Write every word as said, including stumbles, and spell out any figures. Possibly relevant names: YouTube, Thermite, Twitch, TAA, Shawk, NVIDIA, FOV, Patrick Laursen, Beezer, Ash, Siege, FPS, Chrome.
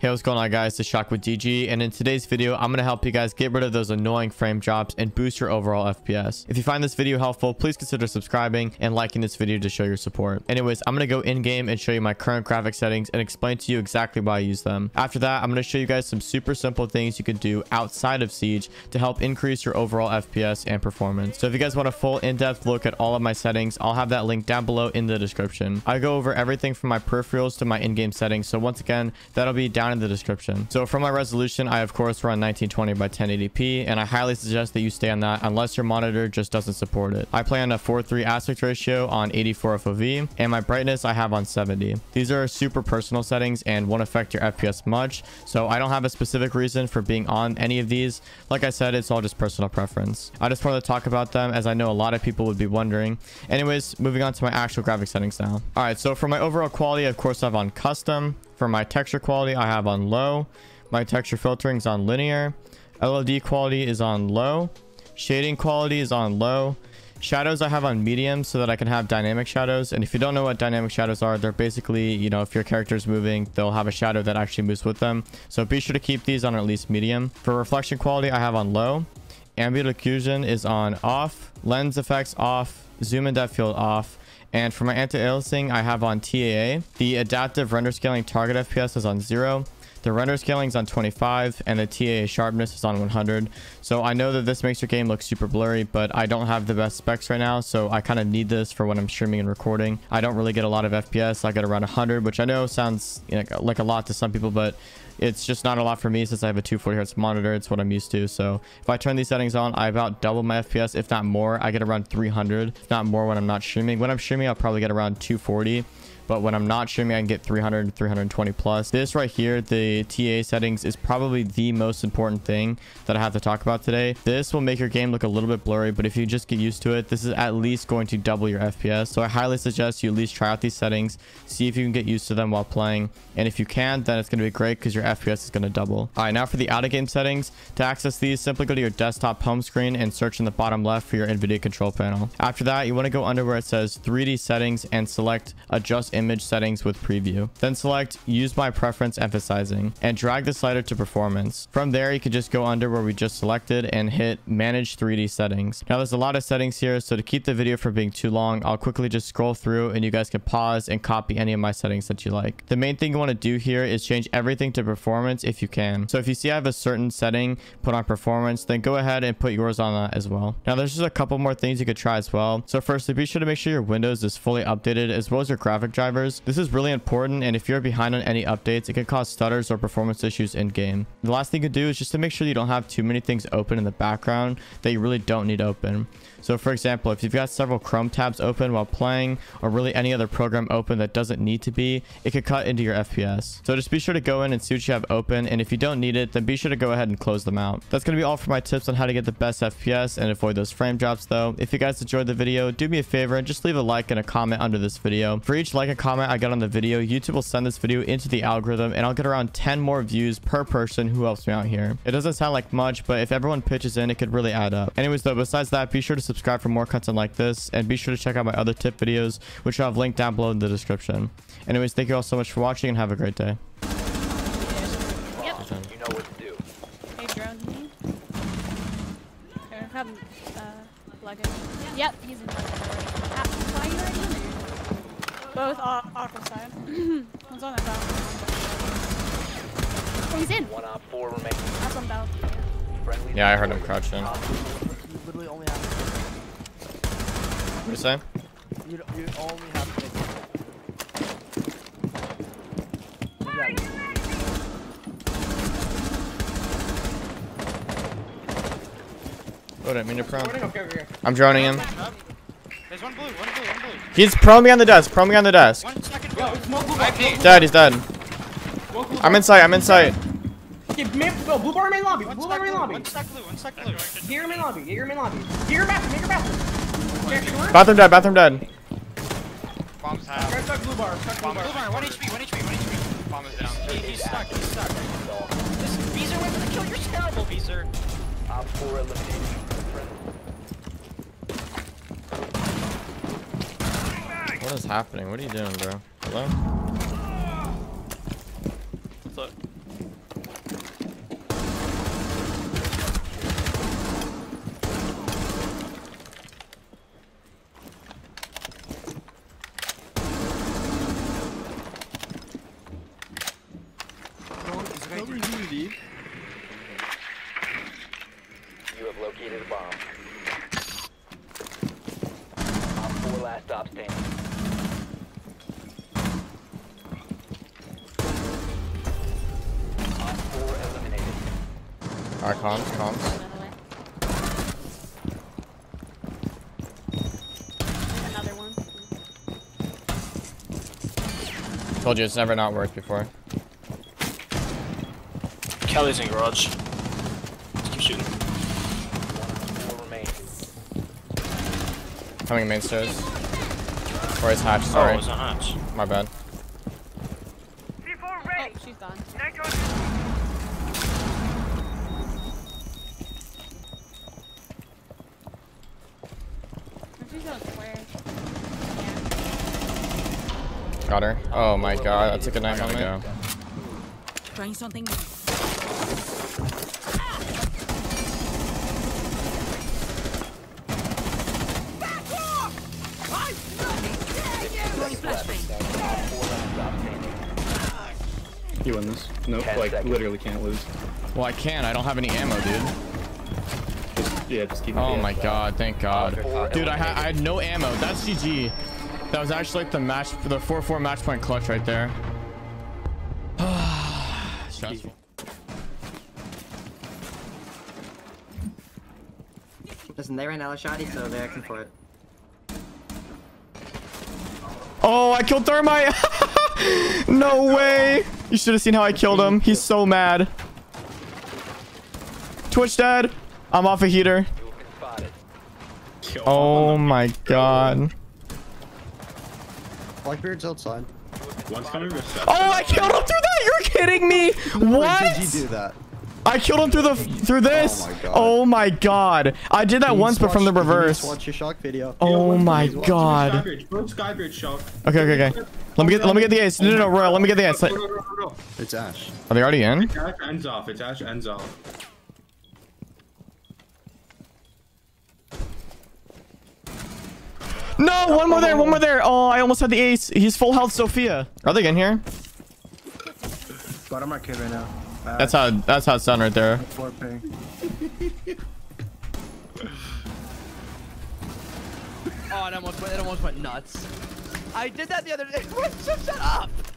Hey, what's going on, guys? It's Shawk with D G, and in today's video I'm going to help you guys get rid of those annoying frame drops and boost your overall F P S. If you find this video helpful, please consider subscribing and liking this video to show your support. Anyways, I'm going to go in game and show you my current graphic settings and explain to you exactly why I use them. After that, I'm going to show you guys some super simple things you can do outside of Siege to help increase your overall F P S and performance. So if you guys want a full in-depth look at all of my settings, I'll have that link down below in the description. I go over everything from my peripherals to my in-game settings, so once again, that'll be down in the description. So for my resolution, I of course run nineteen twenty by ten eighty p, and I highly suggest that you stay on that unless your monitor just doesn't support it. I play on a four three aspect ratio on eighty-four F O V, and my brightness I have on seventy. These are super personal settings and won't affect your F P S much, so I don't have a specific reason for being on any of these. Like I said, it's all just personal preference. I just wanted to talk about them as I know a lot of people would be wondering. Anyways, moving on to my actual graphic settings now. All right, so for my overall quality, of course I have on custom. For my texture quality, I have on low. My texture filtering is on linear. L O D quality is on low. Shading quality is on low. Shadows I have on medium so that I can have dynamic shadows. And if you don't know what dynamic shadows are, they're basically, you know, if your character is moving, they'll have a shadow that actually moves with them. So be sure to keep these on at least medium. For reflection quality, I have on low. Ambient occlusion is on off. Lens effects off. Zoom and depth field off. And for my anti-aliasing, I have on T A A. The adaptive render scaling target F P S is on zero. The render scaling is on twenty-five, and the T A A sharpness is on one hundred. So I know that this makes your game look super blurry, but I don't have the best specs right now, so I kind of need this for when I'm streaming and recording. I don't really get a lot of F P S. I get around one hundred, which I know sounds, you know, like a lot to some people, but it's just not a lot for me since I have a two forty hertz monitor. It's what I'm used to. So if I turn these settings on, I about double my F P S, if not more. I get around three hundred, if not more, when I'm not streaming. When I'm streaming, I'll probably get around two forty. But when I'm not streaming, I can get three hundred, three twenty plus. This right here, the T A A settings, is probably the most important thing that I have to talk about today. This will make your game look a little bit blurry, but if you just get used to it, this is at least going to double your F P S. So I highly suggest you at least try out these settings, see if you can get used to them while playing. And if you can, then it's going to be great because your F P S is going to double. All right, now for the out-of-game settings. To access these, simply go to your desktop home screen and search in the bottom left for your NVIDIA control panel. After that, you want to go under where it says three D settings and select adjust image settings with preview. Then select use my preference emphasizing and drag the slider to performance. From there, you can just go under where we just selected and hit manage three D settings. Now there's a lot of settings here, so to keep the video from being too long, I'll quickly just scroll through and you guys can pause and copy any of my settings that you like. The main thing you want to do here is change everything to performance if you can. So if you see I have a certain setting put on performance, then go ahead and put yours on that as well. Now there's just a couple more things you could try as well. So firstly, be sure to make sure your Windows is fully updated as well as your graphic driver. This is really important, and if you're behind on any updates, it can cause stutters or performance issues in game. The last thing you can do is just to make sure you don't have too many things open in the background that you really don't need open. So for example, if you've got several Chrome tabs open while playing, or really any other program open that doesn't need to be, it could cut into your F P S. So just be sure to go in and see what you have open, and if you don't need it, then be sure to go ahead and close them out. That's going to be all for my tips on how to get the best F P S and avoid those frame drops though. If you guys enjoyed the video, do me a favor and just leave a like and a comment under this video. For each like and comment I got on the video, YouTube will send this video into the algorithm, and I'll get around ten more views per person who helps me out here. It doesn't sound like much, but if everyone pitches in, it could really add up. Anyways though, besides that, be sure to subscribe for more content like this, and be sure to check out my other tip videos, which I'll have linked down below in the description. Anyways, thank you all so much for watching and have a great day. Yep. You know what to do. Hey, drone's me. Or have him, uh, plug in. Yep. Yep, he's in plug in already. Ah, why are you already in there? Both off, off the side. One's on that balcony. Oh, he's in. One off, four remaining. That's on balcony. Yeah, I heard him crouching. Literally only have what do you say? You, you only have to make it. Oh, I didn't mean to prone. I'm droning him. There's one blue, one blue, one blue. He's prone me on the desk, prone me on the desk. One second, go. He's dead, he's dead. I'm inside, I'm inside. No, blue bar main lobby. One blue bar main lobby. One stack blue. One stack blue. Get your main lobby. Get your main lobby. Get your bathroom. Get your bathroom. Bathroom dead. Bathroom dead. Bomb's half. Right side blue bar. Stuck blue bar. Blue bar. One H P. One H P. One H P. Bomb is down. He, he's stuck. He's stuck. This Beezer went for the kill. You're terrible, Beezer. Op four eliminated. What is happening? What are you doing, bro? Hello? What's up? indeed. You have located a bomb. Op four, last stop standing. Alright, comms, comms. Another one. Told you it's never not worked before. Kelly's in garage. Let's keep shooting. One remain. Coming main stairs. Or his hatch, sorry. Oh, it was a hatch. My bad. C four ready. Oh, she's gone. Nitro. Got her. Oh my god, that took a knife on me. Go. Trying something new. Back off! I'm fucking dead! You win this. Nope, like literally can't lose. Well, I can. I don't have any ammo, dude. Just, yeah, just keep. Oh my god, thank god. Dude, I, ha I had no ammo. That's G G. That was actually like the match, the four four match point clutch right there. Stressful. Listen, they ran out of shotty, so they're acting for it. Oh, I killed Thermite! No way! You should have seen how I killed him. He's so mad. Twitch dead. I'm off a heater. Oh my god. Blackbeard's outside. One's coming. Oh, I killed him through that! You're kidding me! What? Wait, did you do that? I killed him through the through this. Oh my god! Oh my god. I did that once, but from the reverse. Watch your Shawk video. Oh my god! Okay, okay, okay. Let me get let me get the ace. No, no, no, Royal. Let me get the ace. It's Ash. Are they already in? It's Ash ends off. It's Ash ends off. No, one more there, one more there. Oh, I almost had the ace. He's full health, Sophia. Are they in here? Got him right now. Uh, that's how. That's how it's done right there. Oh, it almost went, it almost went nuts. I did that the other day. Shut up.